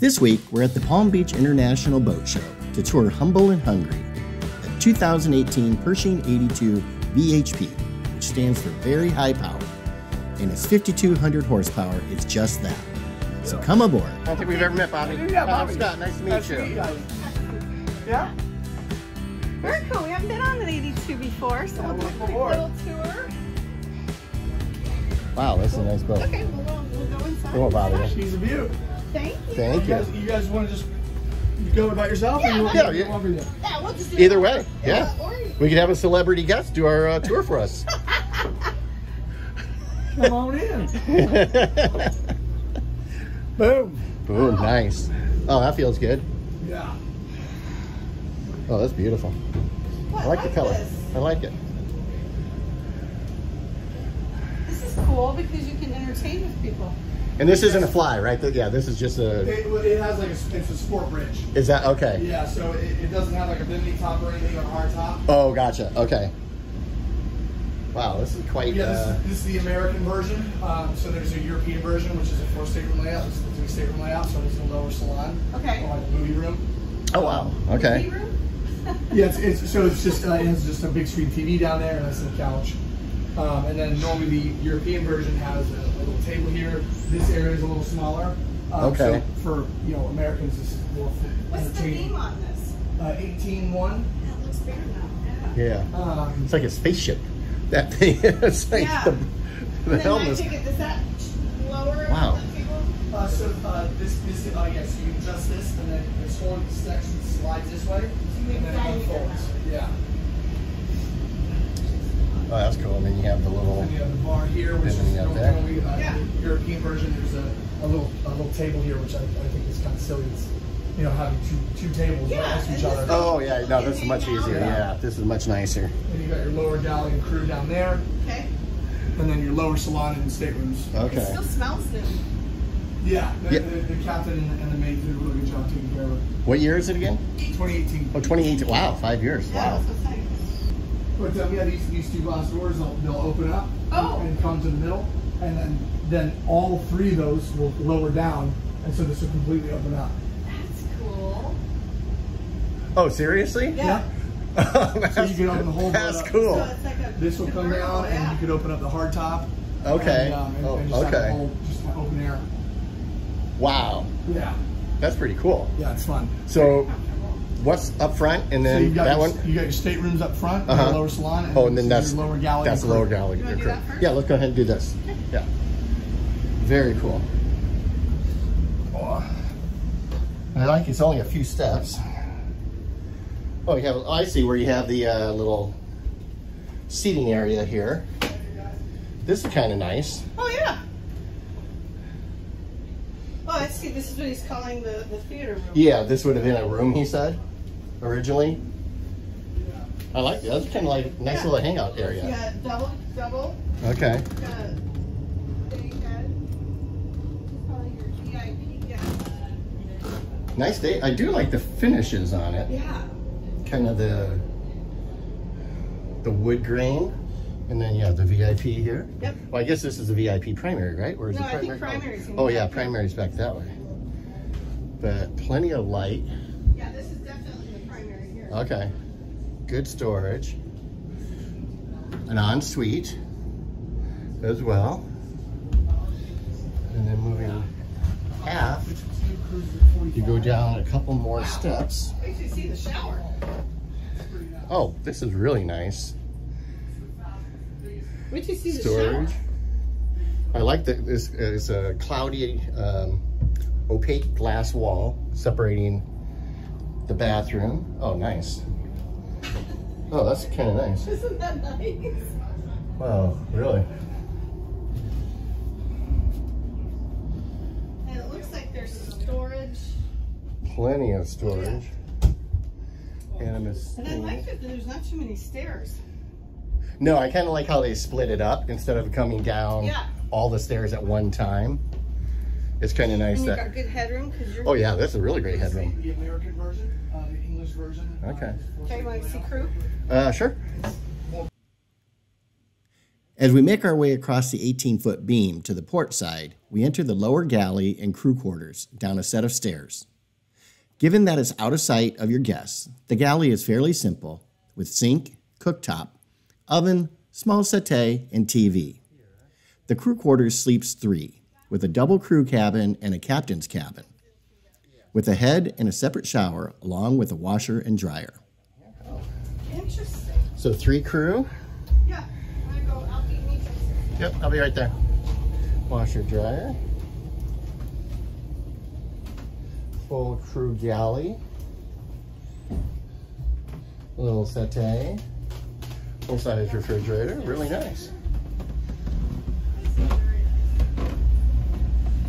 This week, we're at the Palm Beach International Boat Show to tour Humble and Hungry, a 2018 Pershing 82 VHP, which stands for Very High Power, and its 5,200 horsepower is just that. So come aboard. I don't think we've ever met Bobby. Yeah, Bobby Scott, nice to meet you. Yeah? Very cool. We haven't been on an 82 before, so we'll do a quick little tour. Wow, that's a nice boat. Okay, we'll go inside. Come on, Bobby. She's a beaut. Thank you. Thank you. You guys want to just go about yourself? Yeah, we'll just do it. Either way, yeah. We could have a celebrity guest do our tour for us. Come on in. Boom. Boom, nice. Oh, that feels good. Yeah. Oh, that's beautiful. Well, I like the color. I like it. This is cool because you can entertain with people. And this isn't a fly, right? Yeah, this is just a... It has like a... It's a sport bridge. Is that... Okay. Yeah, so it doesn't have like a bending top or anything or a hard top. Oh, gotcha. Okay. Wow, this is quite... Yeah, this is the American version. So there's a European version, which is a four-stateroom layout. This is the three-stateroom layout, so it's a lower salon. Okay. Or like a movie room. Oh, wow. Okay. Movie room? Yeah, it has just a big screen TV down there and that's the couch. And then normally the European version has a little table here. This area is a little smaller. Okay. So for, you know, Americans, this is more fit. What's the theme on this? 18-1. Yeah, it looks big enough. Yeah. Yeah. It's like a spaceship. That thing. It's like yeah. The helmet. Is that lower? Wow. So you adjust this, and then this whole section slides this way, and then it unfolds. Yeah. Oh, that's cool. And then you have the little. And you have the bar here, which is normally the European version. There's a little table here, which I think is kind of silly. It's, you know, having two tables next to each other. Oh yeah, no, this is much easier. Yeah, this is much nicer. And you got your lower galley and crew down there. Okay. And then your lower salon and staterooms. Okay. It still smells new. Yeah, the captain and the mate did a really good job taking care of it. What year is it again? 2018. Oh, 2018. Wow, 5 years. Wow. But yeah, these two glass doors, they'll open up and come to the middle, and then all three of those will lower down, and so this will completely open up. That's cool. Oh, seriously? Yeah. So you can open the whole. That's cool. So it's like this will come down, and you could open up the hard top. Okay. And just have the whole, just open air. Wow. Yeah. That's pretty cool. Yeah, it's fun. So. What's up front, and then so that one? You got your staterooms up front, and the lower salon, and, then that's your lower galley. That's the lower galley. Yeah, let's go ahead and do this. Yeah. Very cool. Oh. I like it's only a few steps. Oh, you have. Oh, I see where you have the little seating area here. This is kind of nice. Oh yeah. Oh, I see. This is what he's calling the theater room. Yeah, this would have been a room, he said, originally. Yeah. I like that. That's kind of like a nice little hangout area. Yeah, double. Okay. Nice day. I do like the finishes on it. Yeah. Kind of the wood grain. And then, yeah, the VIP here. Yep. Well, I guess this is the VIP primary, right? Or is it primary? I think primary's in yeah, primary's back that way. But plenty of light. Yeah, this is definitely the primary here. Okay. Good storage. An ensuite as well. And then moving aft, you go down a couple more steps. I actually see the shower. Oh, this is really nice. Where'd you see storage? The shower? I like that this is a cloudy, opaque glass wall separating the bathroom. Oh, nice. Oh, that's kind of nice. Isn't that nice? Wow, really? And it looks like there's storage. Plenty of storage. Yeah. And I like that there's not too many stairs. No, I kind of like how they split it up instead of coming down all the stairs at one time. It's kind of nice. And you got good headroom. Oh yeah, that's a really great headroom. The American version, the English version. Okay. Okay, you want to see crew? Sure. As we make our way across the 18-foot beam to the port side, we enter the lower galley and crew quarters down a set of stairs. Given that it's out of sight of your guests, the galley is fairly simple with sink, cooktop, oven, small settee, and TV. The crew quarters sleeps three, with a double crew cabin and a captain's cabin, with a head and a separate shower along with a washer and dryer. Interesting. So three crew? Yeah. Yep, I'll be right there. Washer, dryer. Full crew galley. A little settee. Full size refrigerator, really nice.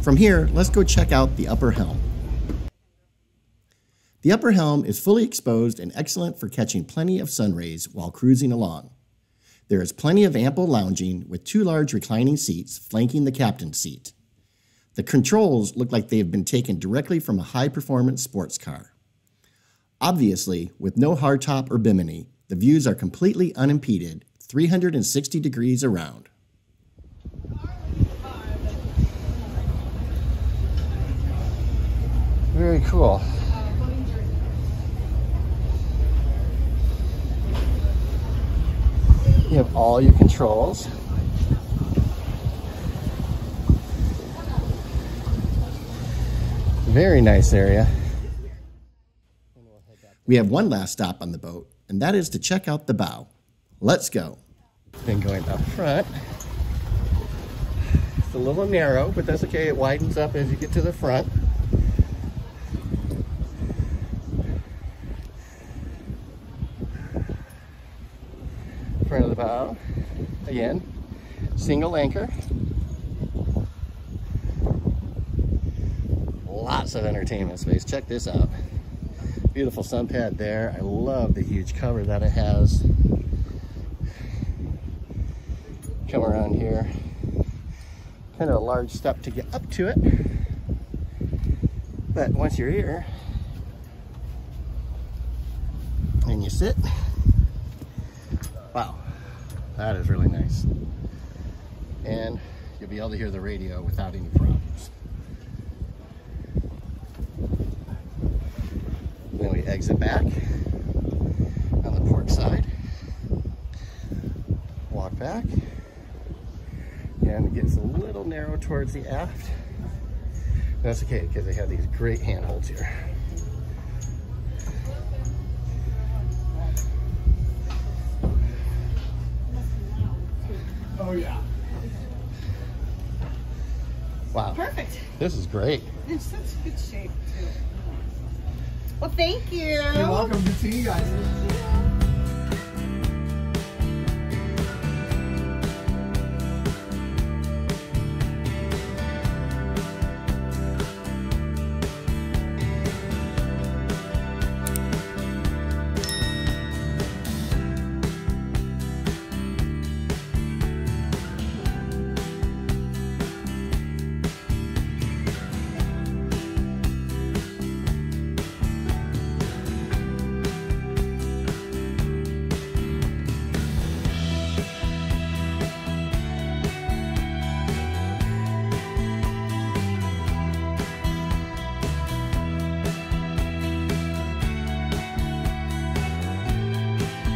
From here, let's go check out the upper helm. The upper helm is fully exposed and excellent for catching plenty of sun rays while cruising along. There is plenty of ample lounging with two large reclining seats flanking the captain's seat. The controls look like they have been taken directly from a high-performance sports car. Obviously, with no hardtop or bimini, the views are completely unimpeded, 360 degrees around. Very cool. You have all your controls. Very nice area. We have one last stop on the boat, and that is to check out the bow. Let's go. Then going up front. It's a little narrow, but that's okay. It widens up as you get to the front. Front of the bow. Again, single anchor. Lots of entertainment space. Check this out. Beautiful sun pad there. I love the huge cover that it has. Come around here. Kind of a large step to get up to it. But once you're here and you sit, wow, that is really nice. And you'll be able to hear the radio without any problems. Then we exit back on the port side, walk back, and it gets a little narrow towards the aft. That's okay because they have these great handholds here. Oh yeah. Wow. Perfect. This is great. It's such good shape too. Well, thank you. You're welcome. Good to see you guys.